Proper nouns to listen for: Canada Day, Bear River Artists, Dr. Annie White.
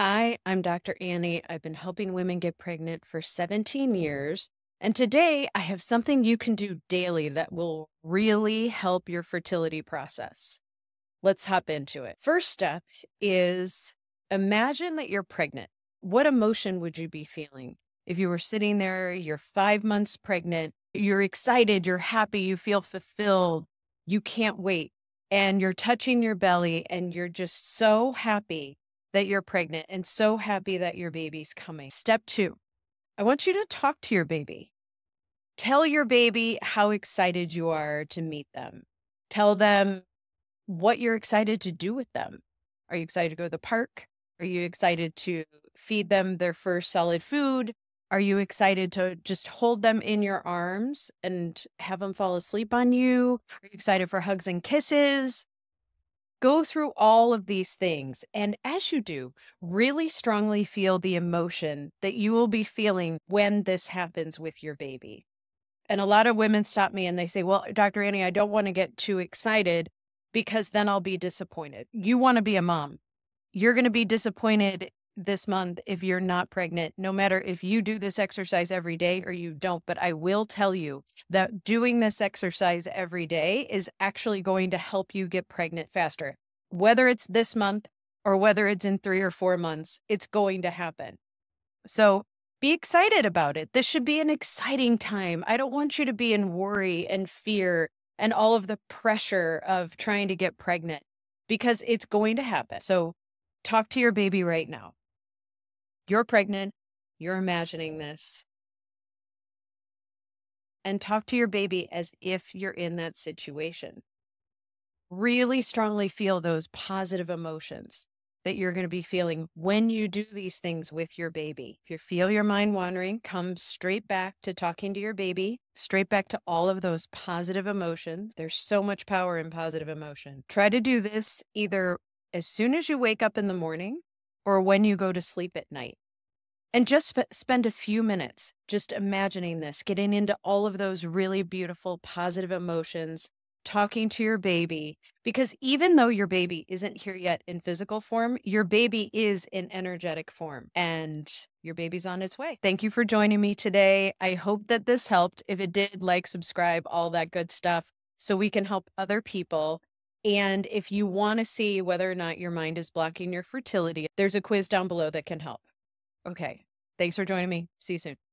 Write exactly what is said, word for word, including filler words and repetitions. Hi, I'm Doctor Annie. I've been helping women get pregnant for seventeen years. And today I have something you can do daily that will really help your fertility process. Let's hop into it. First step is imagine that you're pregnant. What emotion would you be feeling? If you were sitting there, you're five months pregnant, you're excited, you're happy, you feel fulfilled, you can't wait, and you're touching your belly and you're just so happy that you're pregnant and so happy that your baby's coming. Step two, I want you to talk to your baby. Tell your baby how excited you are to meet them. Tell them what you're excited to do with them. Are you excited to go to the park? Are you excited to feed them their first solid food? Are you excited to just hold them in your arms and have them fall asleep on you? Are you excited for hugs and kisses? Go through all of these things, and as you do, really strongly feel the emotion that you will be feeling when this happens with your baby. And a lot of women stop me and they say, well, Doctor Annie, I don't want to get too excited because then I'll be disappointed. You want to be a mom. You're going to be disappointed this month if you're not pregnant, no matter if you do this exercise every day or you don't. But I will tell you that doing this exercise every day is actually going to help you get pregnant faster. Whether it's this month or whether it's in three or four months, it's going to happen. So be excited about it. This should be an exciting time. I don't want you to be in worry and fear and all of the pressure of trying to get pregnant, because it's going to happen. So talk to your baby right now. You're pregnant, you're imagining this, and talk to your baby as if you're in that situation. Really strongly feel those positive emotions that you're going to be feeling when you do these things with your baby. If you feel your mind wandering, come straight back to talking to your baby, straight back to all of those positive emotions. There's so much power in positive emotion. Try to do this either as soon as you wake up in the morning or when you go to sleep at night. And just sp spend a few minutes just imagining this, getting into all of those really beautiful, positive emotions, talking to your baby, because even though your baby isn't here yet in physical form, your baby is in energetic form, and your baby's on its way. Thank you for joining me today. I hope that this helped. If it did, like, subscribe, all that good stuff, so we can help other people. And if you want to see whether or not your mind is blocking your fertility, there's a quiz down below that can help. Okay, thanks for joining me. See you soon.